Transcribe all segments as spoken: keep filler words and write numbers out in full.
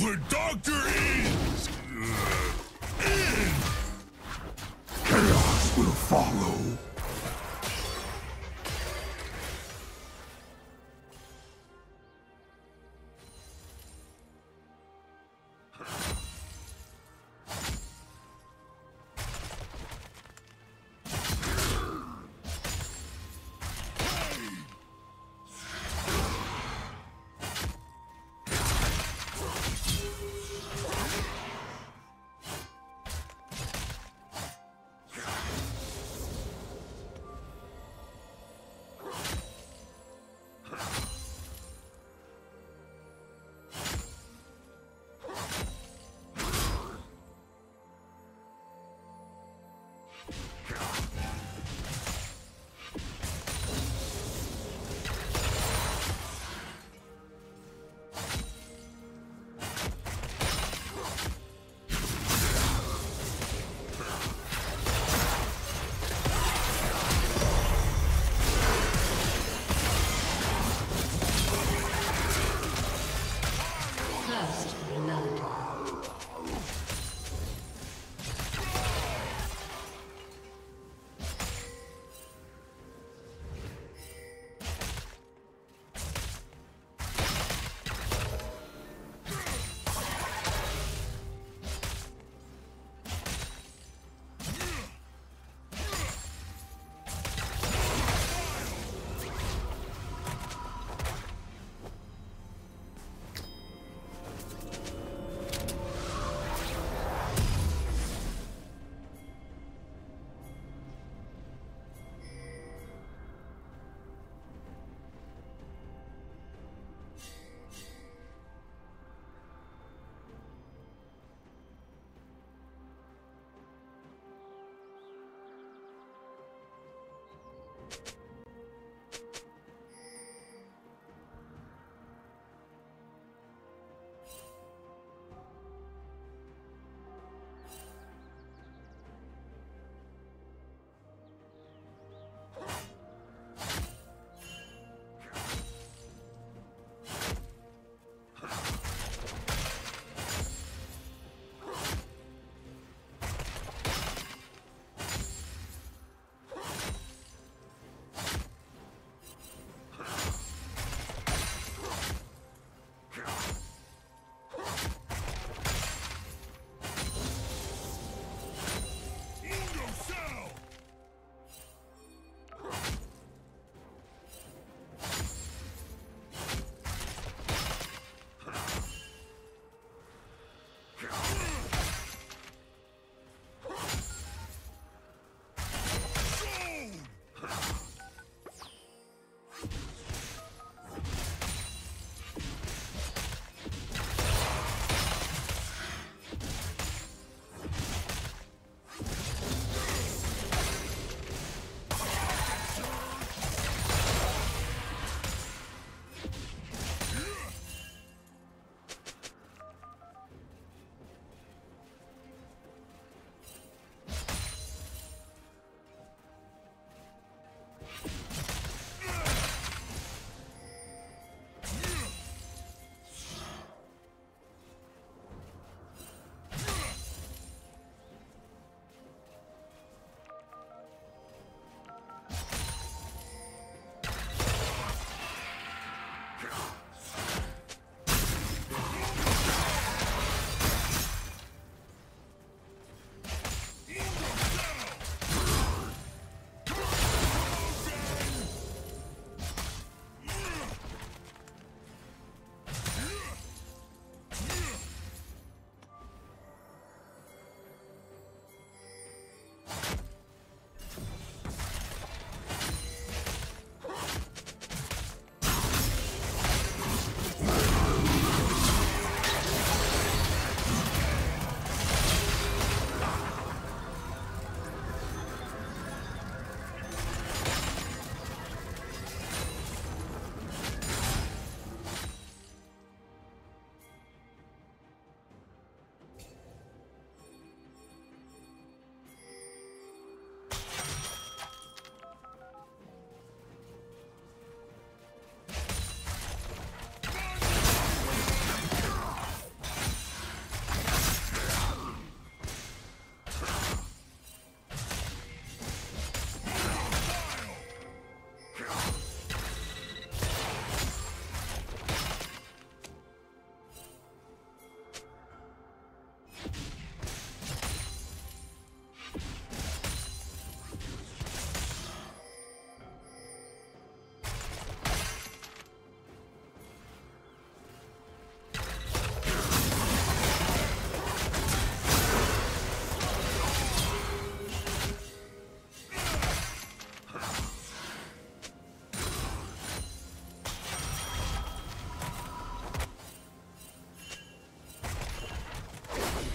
The doctor is... Uh, in! Chaos will follow.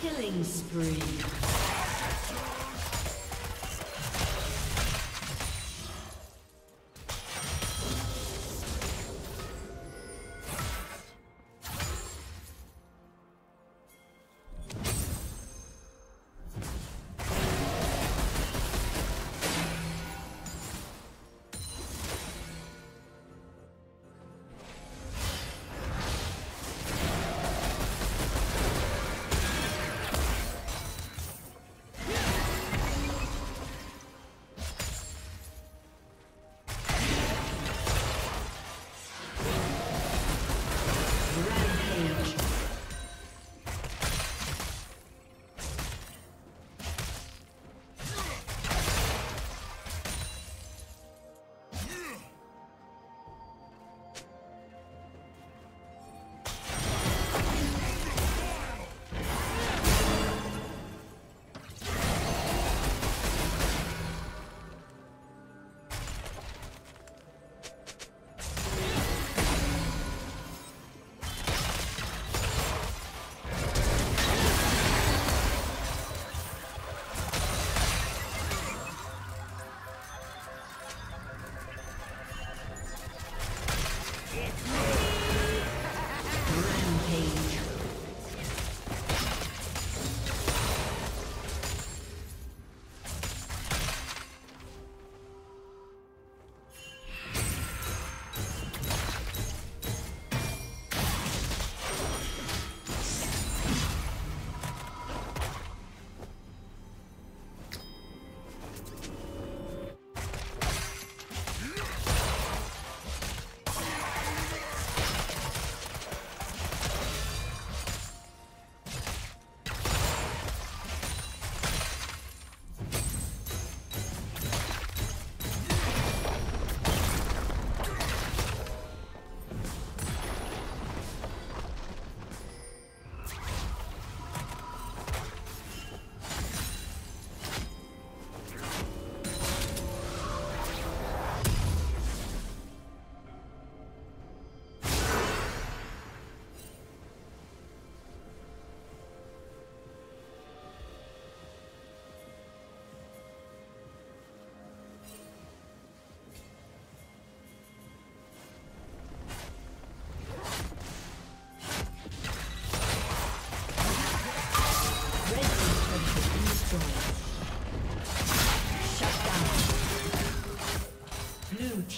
Killing spree.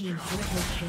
team triple kill.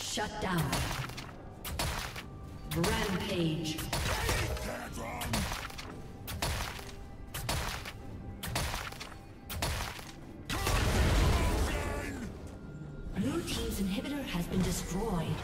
Shut down. Rampage. Blue team's inhibitor has been destroyed.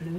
Blue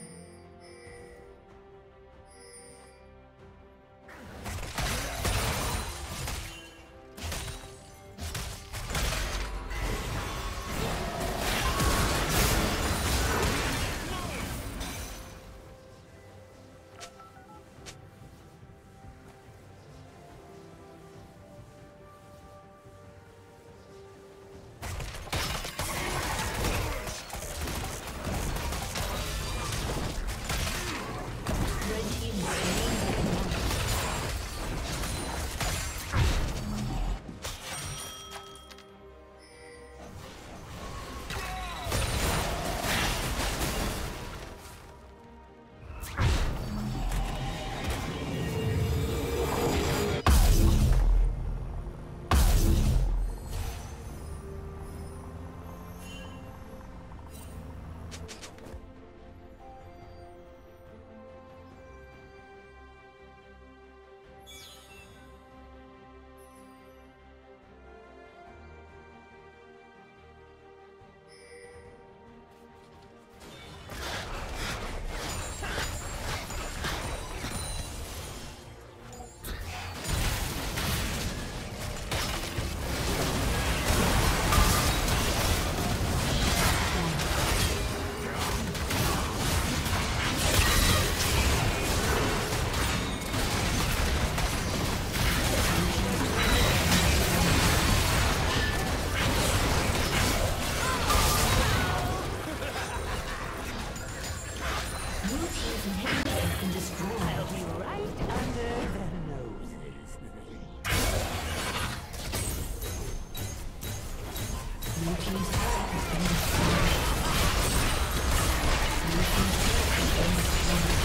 Thank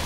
you.